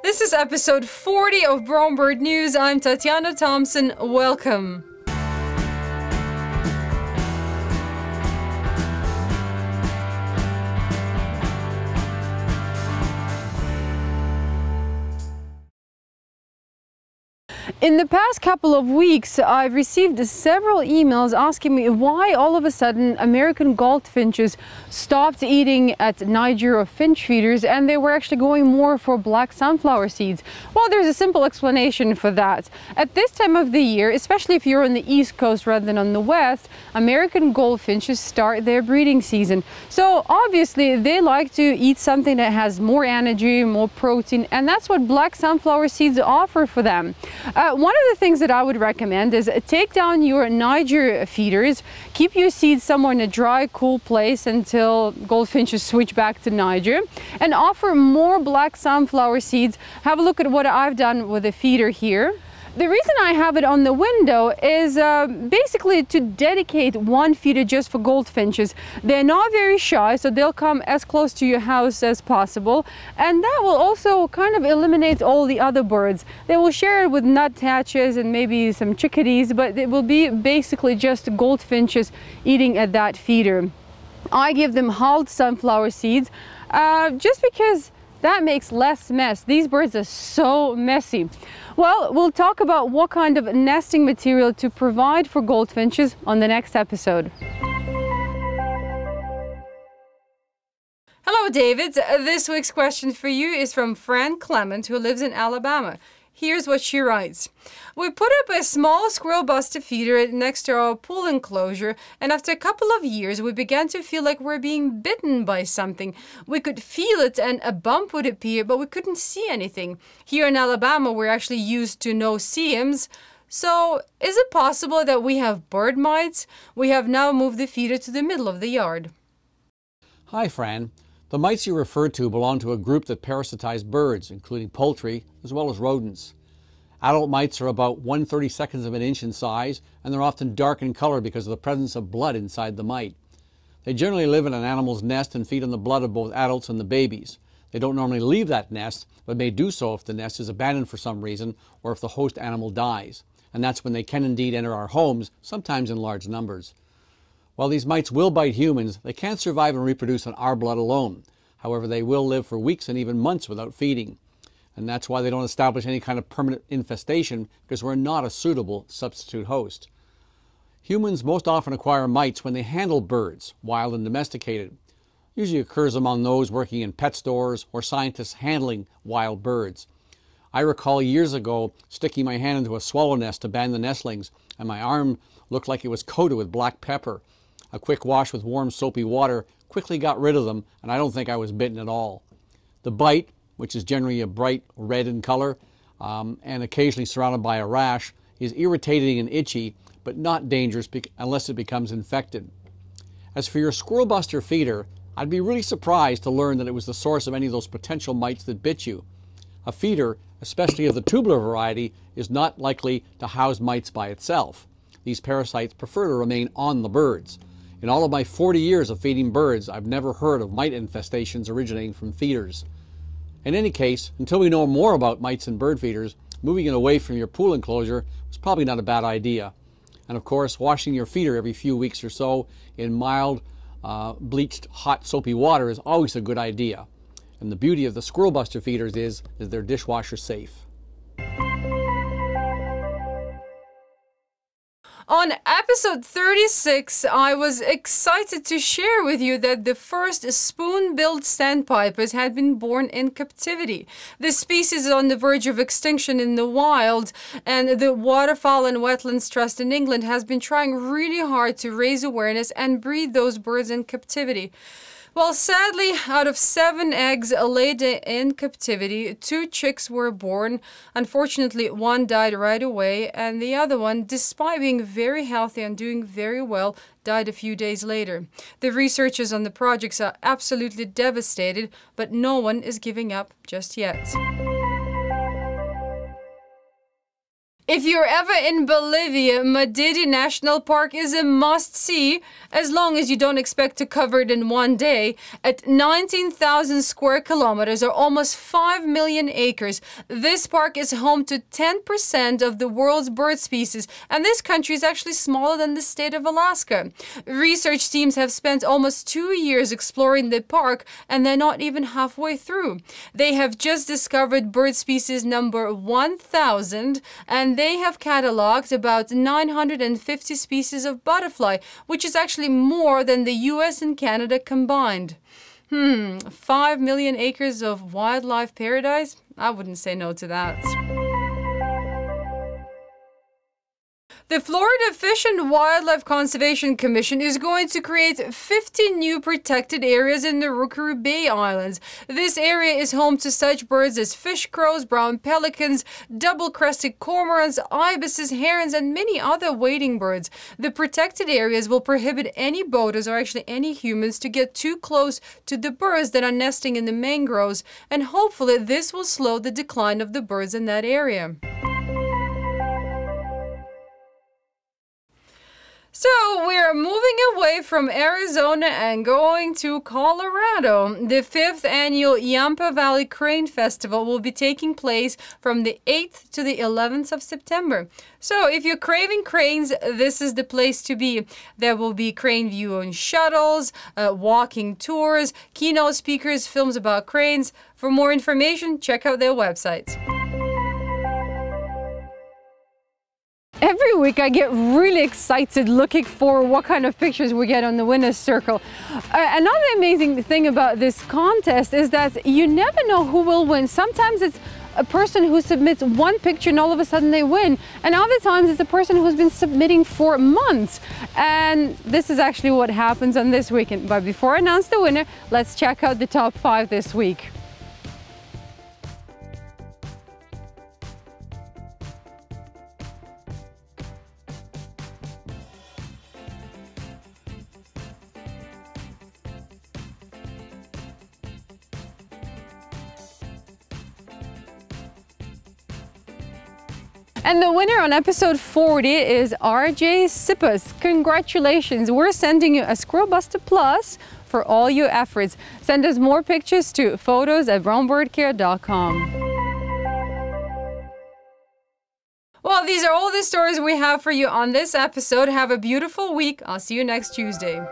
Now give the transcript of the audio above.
This is episode 40 of Bromberg News. I'm Tatiana Thompson. Welcome. In the past couple of weeks, I've received several emails asking me why all of a sudden American goldfinches stopped eating at Niger finch feeders and they were actually going more for black sunflower seeds. Well, there's a simple explanation for that. At this time of the year, especially if you're on the East Coast rather than on the West, American goldfinches start their breeding season. So obviously they like to eat something that has more energy, more protein, and that's what black sunflower seeds offer for them. One of the things that I would recommend is take down your Niger feeders, keep your seeds somewhere in a dry, cool place until goldfinches switch back to Niger, and offer more black sunflower seeds. Have a look at what I've done with the feeder here. The reason I have it on the window is basically to dedicate one feeder just for goldfinches. They're not very shy, so they'll come as close to your house as possible, and that will also kind of eliminate all the other birds. They will share it with nuthatches and maybe some chickadees, but it will be basically just goldfinches eating at that feeder. I give them hulled sunflower seeds just because that makes less mess. These birds are so messy. Well, we'll talk about what kind of nesting material to provide for goldfinches on the next episode. Hello, David. This week's question for you is from Fran Clement, who lives in Alabama. Here's what she writes. We put up a small Squirrel Buster feeder next to our pool enclosure, and after a couple of years we began to feel like we're being bitten by something. We could feel it and a bump would appear, but we couldn't see anything. Here in Alabama we're actually used to no see-ems. So is it possible that we have bird mites? We have now moved the feeder to the middle of the yard. Hi, Fran. The mites you refer to belong to a group that parasitize birds, including poultry, as well as rodents. Adult mites are about 1/32 of an inch in size, and they're often dark in color because of the presence of blood inside the mite. They generally live in an animal's nest and feed on the blood of both adults and the babies. They don't normally leave that nest, but may do so if the nest is abandoned for some reason or if the host animal dies. And that's when they can indeed enter our homes, sometimes in large numbers. While these mites will bite humans, they can't survive and reproduce on our blood alone. However, they will live for weeks and even months without feeding. And that's why they don't establish any kind of permanent infestation, because we're not a suitable substitute host. Humans most often acquire mites when they handle birds, wild and domesticated. It usually occurs among those working in pet stores or scientists handling wild birds. I recall years ago sticking my hand into a swallow nest to ban the nestlings, and my arm looked like it was coated with black pepper. A quick wash with warm soapy water quickly got rid of them, and I don't think I was bitten at all. The bite, which is generally a bright red in color and occasionally surrounded by a rash, is irritating and itchy, but not dangerous unless it becomes infected. As for your Squirrel Buster feeder, I'd be really surprised to learn that it was the source of any of those potential mites that bit you. A feeder, especially of the tubular variety, is not likely to house mites by itself. These parasites prefer to remain on the birds. In all of my 40 years of feeding birds, I've never heard of mite infestations originating from feeders. In any case, until we know more about mites and bird feeders, moving it away from your pool enclosure was probably not a bad idea. And of course, washing your feeder every few weeks or so in mild, bleached, hot, soapy water is always a good idea. And the beauty of the Squirrel Buster feeders is they're dishwasher safe. On episode 36, I was excited to share with you that the first spoon-billed sandpipers had been born in captivity. The species is on the verge of extinction in the wild, and the Waterfowl and Wetlands Trust in England has been trying really hard to raise awareness and breed those birds in captivity. Well, sadly, out of 7 eggs laid in captivity, 2 chicks were born. Unfortunately, one died right away, and the other one, despite being very healthy and doing very well, died a few days later. The researchers on the projects are absolutely devastated, but no one is giving up just yet. If you're ever in Bolivia, Madidi National Park is a must-see, as long as you don't expect to cover it in one day. At 19,000 square kilometers, or almost 5 million acres, this park is home to 10% of the world's bird species, and this country is actually smaller than the state of Alaska. Research teams have spent almost 2 years exploring the park, and they're not even halfway through. They have just discovered bird species number 1,000, and they have cataloged about 950 species of butterfly, which is actually more than the US and Canada combined. 5 million acres of wildlife paradise? I wouldn't say no to that. The Florida Fish and Wildlife Conservation Commission is going to create 50 new protected areas in the Rookery Bay Islands. This area is home to such birds as fish crows, brown pelicans, double-crested cormorants, ibises, herons, and many other wading birds. The protected areas will prohibit any boaters, or actually any humans, to get too close to the birds that are nesting in the mangroves, and hopefully this will slow the decline of the birds in that area. So we're moving away from Arizona and going to Colorado. The 5th annual Yampa Valley Crane Festival will be taking place from the 8th to the 11th of September. So if you're craving cranes, this is the place to be. There will be crane viewing shuttles, walking tours, keynote speakers, films about cranes. For more information, check out their website. Every week I get really excited looking for what kind of pictures we get on the winner's circle. Another amazing thing about this contest is that you never know who will win. Sometimes it's a person who submits one picture and all of a sudden they win, and other times it's a person who's been submitting for months. And this is actually what happens on this weekend. But before I announce the winner, let's check out the top 5 this week. And the winner on episode 40 is RJ Sippus. Congratulations, we're sending you a Squirrel Buster Plus for all your efforts. Send us more pictures to photos@brownbirdcare.com. Well, these are all the stories we have for you on this episode. Have a beautiful week. I'll see you next Tuesday.